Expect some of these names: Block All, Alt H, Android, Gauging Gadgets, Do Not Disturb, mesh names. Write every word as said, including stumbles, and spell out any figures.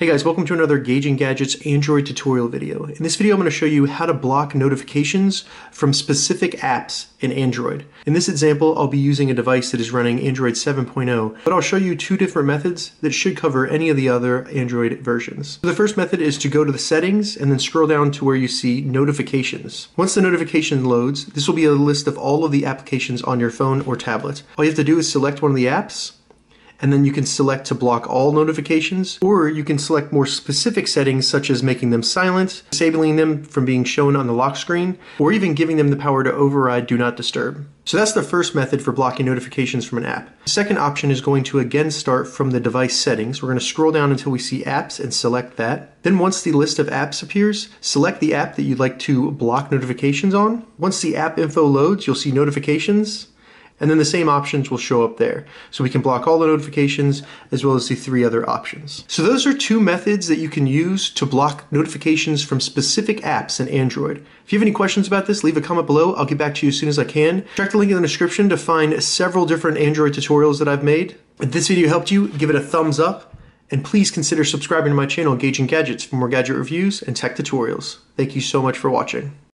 Hey guys, welcome to another Gauging Gadgets Android tutorial video. In this video, I'm going to show you how to block notifications from specific apps in Android. In this example, I'll be using a device that is running Android seven point oh, but I'll show you two different methods that should cover any of the other Android versions. So the first method is to go to the settings and then scroll down to where you see notifications. Once the notification loads, this will be a list of all of the applications on your phone or tablet. All you have to do is select one of the apps, and then you can select to block all notifications, or you can select more specific settings such as making them silent, disabling them from being shown on the lock screen, or even giving them the power to override Do Not Disturb. So that's the first method for blocking notifications from an app. The second option is going to again start from the device settings. We're going to scroll down until we see apps and select that. Then once the list of apps appears, select the app that you'd like to block notifications on. Once the app info loads, you'll see notifications. And then the same options will show up there. So we can block all the notifications as well as the three other options. So those are two methods that you can use to block notifications from specific apps in Android. If you have any questions about this, leave a comment below. I'll get back to you as soon as I can. Check the link in the description to find several different Android tutorials that I've made. If this video helped you, give it a thumbs up, and please consider subscribing to my channel, Gauging Gadgets, for more gadget reviews and tech tutorials. Thank you so much for watching.